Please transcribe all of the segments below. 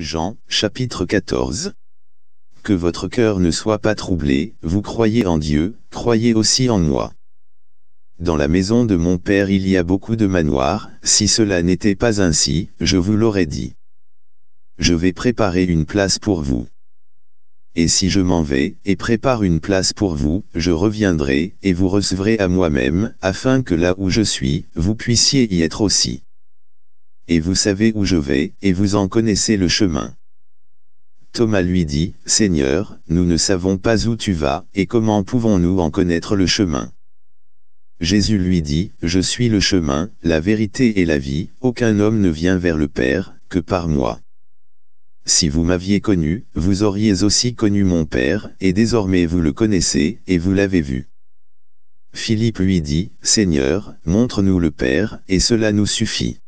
Jean, chapitre 14. Que votre cœur ne soit pas troublé, vous croyez en Dieu, croyez aussi en moi. Dans la maison de mon Père il y a beaucoup de manoirs, si cela n'était pas ainsi, je vous l'aurais dit. Je vais préparer une place pour vous. Et si je m'en vais, et prépare une place pour vous, je reviendrai, et vous recevrez à moi-même, afin que là où je suis, vous puissiez y être aussi. Et vous savez où je vais, et vous en connaissez le chemin. Thomas lui dit, « Seigneur, nous ne savons pas où tu vas, et comment pouvons-nous en connaître le chemin ?» Jésus lui dit, « Je suis le chemin, la vérité et la vie, aucun homme ne vient vers le Père, que par moi. Si vous m'aviez connu, vous auriez aussi connu mon Père, et désormais vous le connaissez, et vous l'avez vu. » Philippe lui dit, « Seigneur, montre-nous le Père, et cela nous suffit. »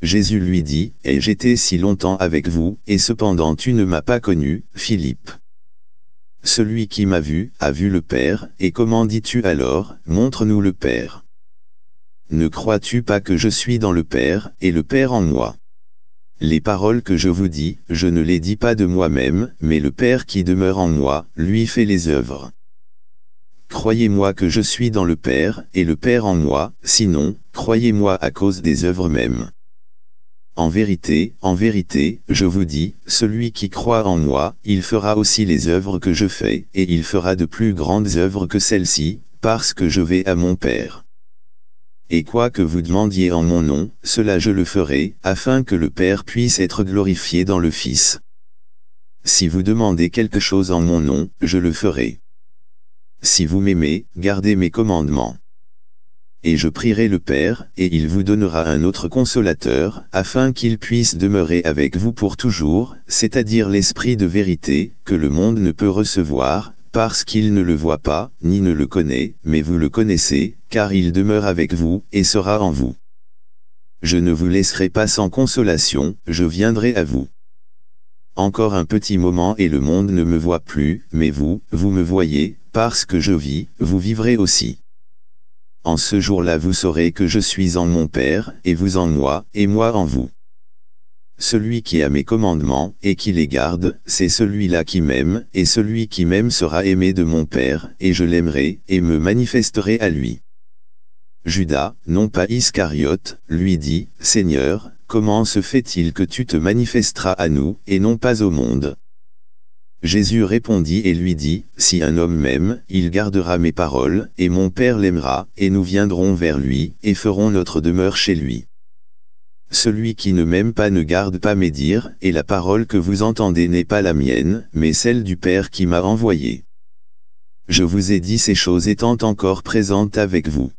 Jésus lui dit, « Et j'étais si longtemps avec vous, et cependant tu ne m'as pas connu, Philippe. Celui qui m'a vu, a vu le Père, et comment dis-tu alors, montre-nous le Père? Ne crois-tu pas que je suis dans le Père, et le Père en moi? Les paroles que je vous dis, je ne les dis pas de moi-même, mais le Père qui demeure en moi, lui fait les œuvres. Croyez-moi que je suis dans le Père, et le Père en moi, sinon, croyez-moi à cause des œuvres mêmes. En vérité, je vous dis, celui qui croit en moi, il fera aussi les œuvres que je fais, et il fera de plus grandes œuvres que celles-ci, parce que je vais à mon Père. Et quoi que vous demandiez en mon nom, cela je le ferai, afin que le Père puisse être glorifié dans le Fils. Si vous demandez quelque chose en mon nom, je le ferai. Si vous m'aimez, gardez mes commandements. Et je prierai le Père, et il vous donnera un autre consolateur, afin qu'il puisse demeurer avec vous pour toujours, c'est-à-dire l'Esprit de vérité, que le monde ne peut recevoir, parce qu'il ne le voit pas, ni ne le connaît, mais vous le connaissez, car il demeure avec vous, et sera en vous. Je ne vous laisserai pas sans consolation, je viendrai à vous. Encore un petit moment et le monde ne me voit plus, mais vous, vous me voyez, parce que je vis, vous vivrez aussi. En ce jour-là vous saurez que je suis en mon Père, et vous en moi, et moi en vous. Celui qui a mes commandements, et qui les garde, c'est celui-là qui m'aime, et celui qui m'aime sera aimé de mon Père, et je l'aimerai, et me manifesterai à lui. Judas, non pas Iscariote, lui dit, « Seigneur, comment se fait-il que tu te manifesteras à nous, et non pas au monde ?» Jésus répondit et lui dit, « Si un homme m'aime, il gardera mes paroles, et mon Père l'aimera, et nous viendrons vers lui, et ferons notre demeure chez lui. Celui qui ne m'aime pas ne garde pas mes dires, et la parole que vous entendez n'est pas la mienne, mais celle du Père qui m'a envoyé. Je vous ai dit ces choses étant encore présentes avec vous.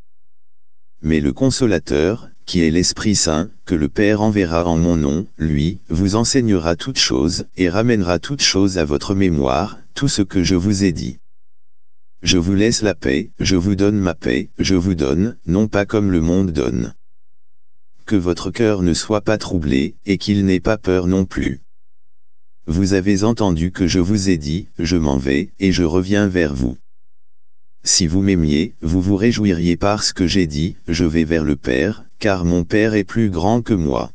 Mais le Consolateur, qui est l'Esprit Saint, que le Père enverra en mon nom, lui, vous enseignera toutes choses, et ramènera toutes choses à votre mémoire, tout ce que je vous ai dit. Je vous laisse la paix, je vous donne ma paix, je vous donne, non pas comme le monde donne. Que votre cœur ne soit pas troublé, et qu'il n'ait pas peur non plus. Vous avez entendu que je vous ai dit, je m'en vais, et je reviens vers vous. Si vous m'aimiez, vous vous réjouiriez parce que j'ai dit, je vais vers le Père, car mon Père est plus grand que moi.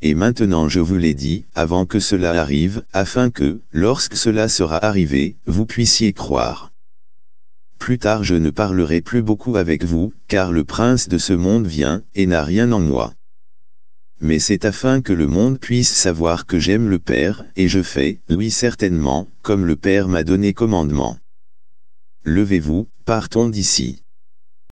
Et maintenant je vous l'ai dit, avant que cela arrive, afin que, lorsque cela sera arrivé, vous puissiez croire. Plus tard je ne parlerai plus beaucoup avec vous, car le prince de ce monde vient, et n'a rien en moi. Mais c'est afin que le monde puisse savoir que j'aime le Père, et je fais, oui certainement, comme le Père m'a donné commandement. Levez-vous, partons d'ici.